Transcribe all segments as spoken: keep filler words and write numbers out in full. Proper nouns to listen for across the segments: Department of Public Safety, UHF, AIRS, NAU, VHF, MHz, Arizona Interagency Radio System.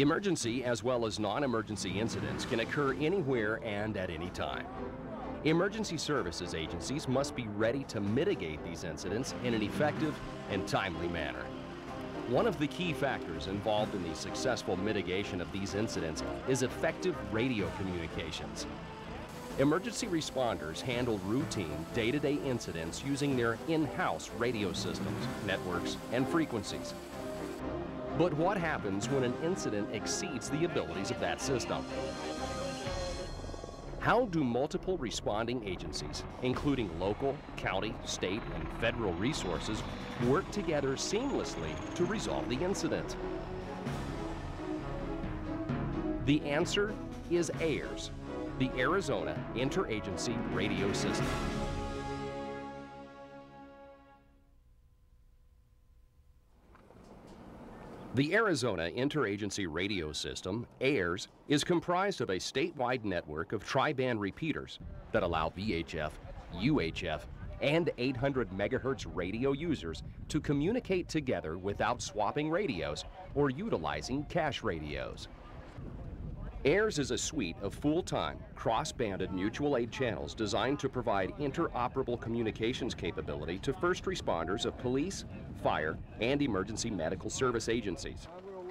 Emergency as well as non-emergency incidents can occur anywhere and at any time. Emergency services agencies must be ready to mitigate these incidents in an effective and timely manner. One of the key factors involved in the successful mitigation of these incidents is effective radio communications. Emergency responders handle routine, day-to-day incidents using their in-house radio systems, networks, and frequencies. But what happens when an incident exceeds the abilities of that system? How do multiple responding agencies, including local, county, state, and federal resources, work together seamlessly to resolve the incident? The answer is AIRS, the Arizona Interagency Radio System. The Arizona Interagency Radio System, AIRS, is comprised of a statewide network of tri-band repeaters that allow V H F, U H F, and eight hundred megahertz radio users to communicate together without swapping radios or utilizing cache radios. AIRS is a suite of full-time, cross-banded mutual aid channels designed to provide interoperable communications capability to first responders of police, fire, and emergency medical service agencies,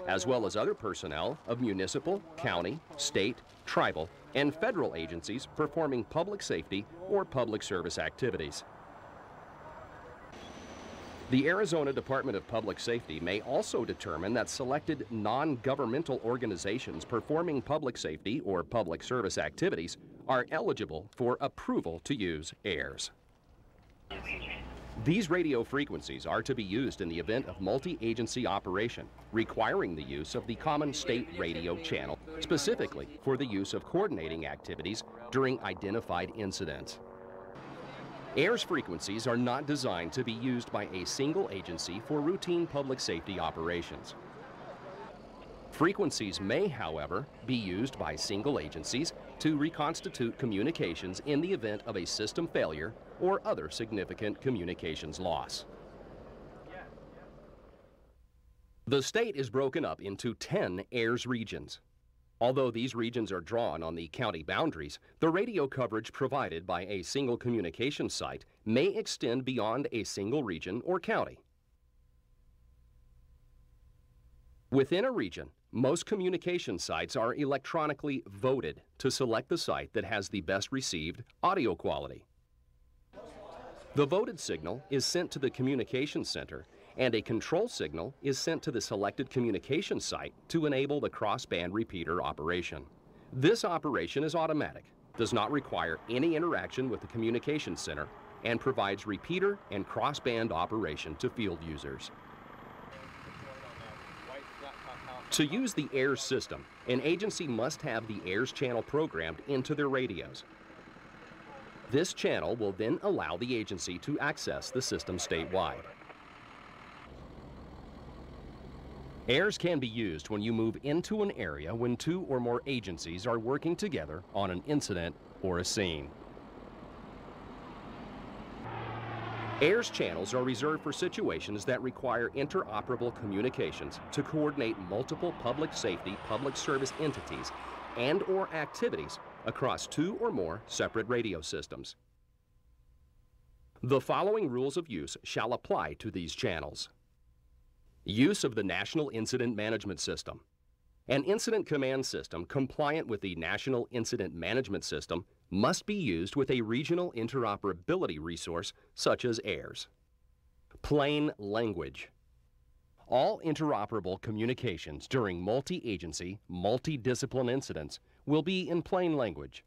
as well as other personnel of municipal, county, state, tribal, and federal agencies performing public safety or public service activities. The Arizona Department of Public Safety may also determine that selected non-governmental organizations performing public safety or public service activities are eligible for approval to use AIRS. These radio frequencies are to be used in the event of multi-agency operation, requiring the use of the common state radio channel, specifically for the use of coordinating activities during identified incidents. AIRS frequencies are not designed to be used by a single agency for routine public safety operations. Frequencies may, however, be used by single agencies to reconstitute communications in the event of a system failure or other significant communications loss. The state is broken up into ten AIRS regions. Although these regions are drawn on the county boundaries, the radio coverage provided by a single communication site may extend beyond a single region or county. Within a region, most communication sites are electronically voted to select the site that has the best received audio quality. The voted signal is sent to the communication center, and a control signal is sent to the selected communication site to enable the cross-band repeater operation. This operation is automatic, does not require any interaction with the communication center, and provides repeater and cross-band operation to field users. To use the AIRS system, an agency must have the AIRS channel programmed into their radios. This channel will then allow the agency to access the system statewide. AIRS can be used when you move into an area when two or more agencies are working together on an incident or a scene. AIRS channels are reserved for situations that require interoperable communications to coordinate multiple public safety, public service entities and or activities across two or more separate radio systems. The following rules of use shall apply to these channels. Use of the National Incident Management System. An incident command system compliant with the National Incident Management System must be used with a regional interoperability resource such as AIRS. Plain language. All interoperable communications during multi-agency, multi-discipline incidents will be in plain language.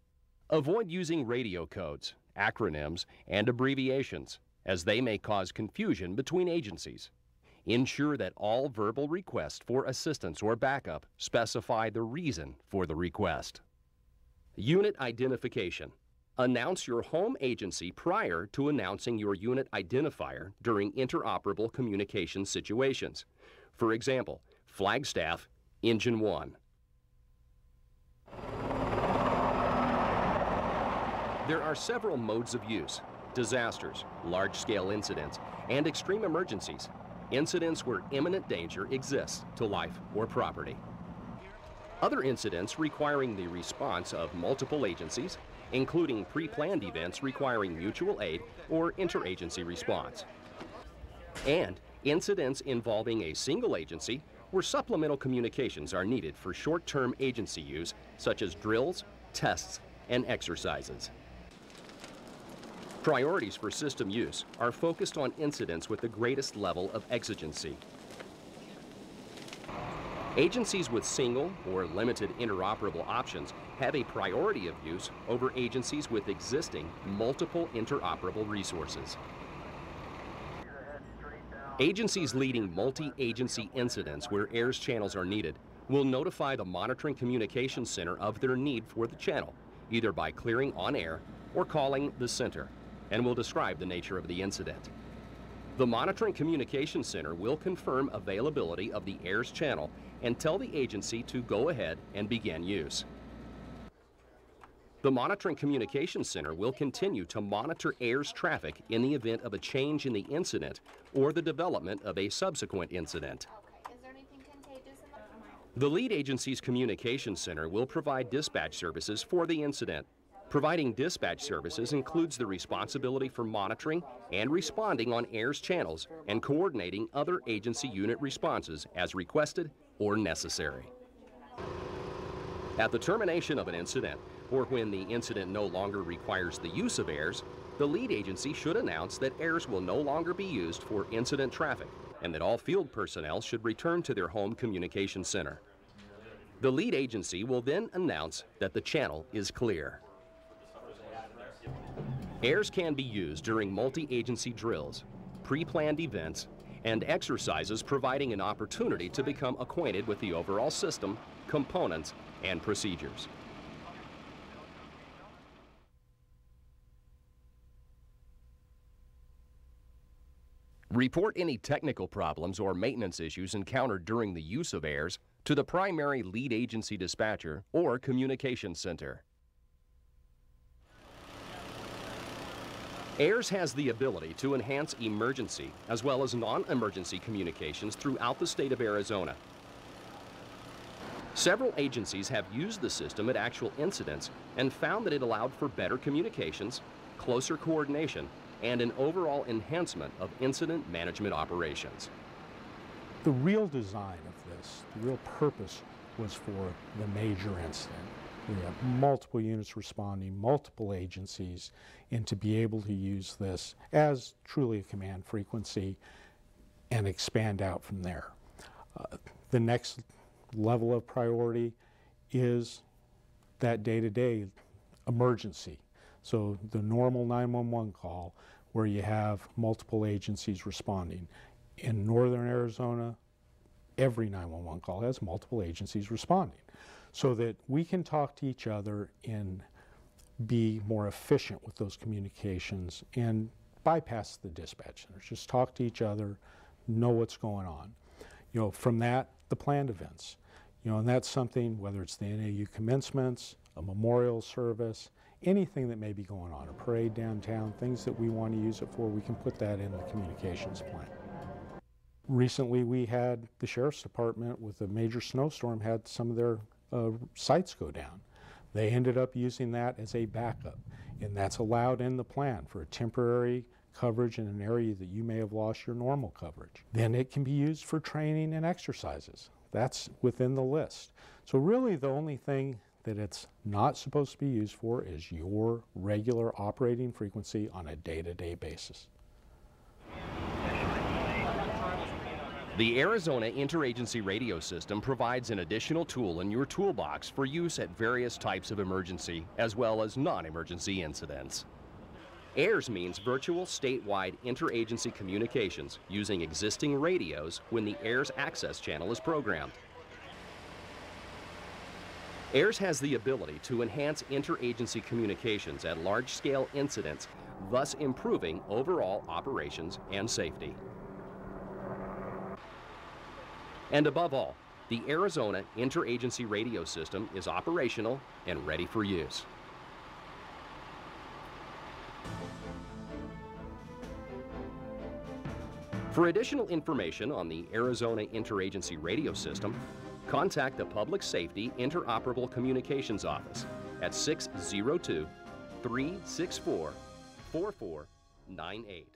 Avoid using radio codes, acronyms, and abbreviations, as they may cause confusion between agencies. Ensure that all verbal requests for assistance or backup specify the reason for the request. Unit identification. Announce your home agency prior to announcing your unit identifier during interoperable communication situations. For example, Flagstaff, Engine one. There are several modes of use: disasters, large-scale incidents, and extreme emergencies. Incidents where imminent danger exists to life or property. Other incidents requiring the response of multiple agencies, including pre-planned events requiring mutual aid or interagency response. And incidents involving a single agency where supplemental communications are needed for short-term agency use, such as drills, tests, and exercises. Priorities for system use are focused on incidents with the greatest level of exigency. Agencies with single or limited interoperable options have a priority of use over agencies with existing multiple interoperable resources. Agencies leading multi-agency incidents where A I R S channels are needed will notify the Monitoring Communications Center of their need for the channel, either by clearing on air or calling the center, and will describe the nature of the incident. The Monitoring Communications Center will confirm availability of the A I R S channel and tell the agency to go ahead and begin use. The Monitoring Communications Center will continue to monitor A I R S traffic in the event of a change in the incident or the development of a subsequent incident. Okay. Is there anything contagious in the-, the lead agency's communications center will provide dispatch services for the incident. Providing dispatch services includes the responsibility for monitoring and responding on A I R S channels and coordinating other agency unit responses as requested or necessary. At the termination of an incident, or when the incident no longer requires the use of A I R S, the lead agency should announce that A I R S will no longer be used for incident traffic and that all field personnel should return to their home communication center. The lead agency will then announce that the channel is clear. A I R S can be used during multi-agency drills, pre-planned events, and exercises, providing an opportunity to become acquainted with the overall system, components, and procedures. Report any technical problems or maintenance issues encountered during the use of A I R S to the primary lead agency dispatcher or communications center. A I R S has the ability to enhance emergency as well as non-emergency communications throughout the state of Arizona. Several agencies have used the system at actual incidents and found that it allowed for better communications, closer coordination, and an overall enhancement of incident management operations. The real design of this, the real purpose, was for the major incident. We have multiple units responding, multiple agencies, and to be able to use this as truly a command frequency and expand out from there. Uh, the next level of priority is that day-to-day emergency. So the normal nine one one call where you have multiple agencies responding. In northern Arizona, every nine one one call has multiple agencies responding, so that we can talk to each other and be more efficient with those communications and bypass the dispatch centers. Just talk to each other, know what's going on. You know, from that, the planned events. You know, and that's something, whether it's the N A U commencements, a memorial service, anything that may be going on, a parade downtown, things that we want to use it for, we can put that in the communications plan. Recently we had the Sheriff's Department with a major snowstorm had some of their uh, sites go down. They ended up using that as a backup, and that's allowed in the plan for a temporary coverage in an area that you may have lost your normal coverage. Then it can be used for training and exercises. That's within the list. So really the only thing that it's not supposed to be used for is your regular operating frequency on a day-to-day basis. The Arizona Interagency Radio System provides an additional tool in your toolbox for use at various types of emergency as well as non-emergency incidents. A I R S means virtual statewide interagency communications using existing radios when the A I R S access channel is programmed. A I R S has the ability to enhance interagency communications at large-scale incidents, thus improving overall operations and safety. And above all, the Arizona Interagency Radio System is operational and ready for use. For additional information on the Arizona Interagency Radio System, Contact the Public Safety Interoperable Communications Office at six oh two, three six four, four four nine eight.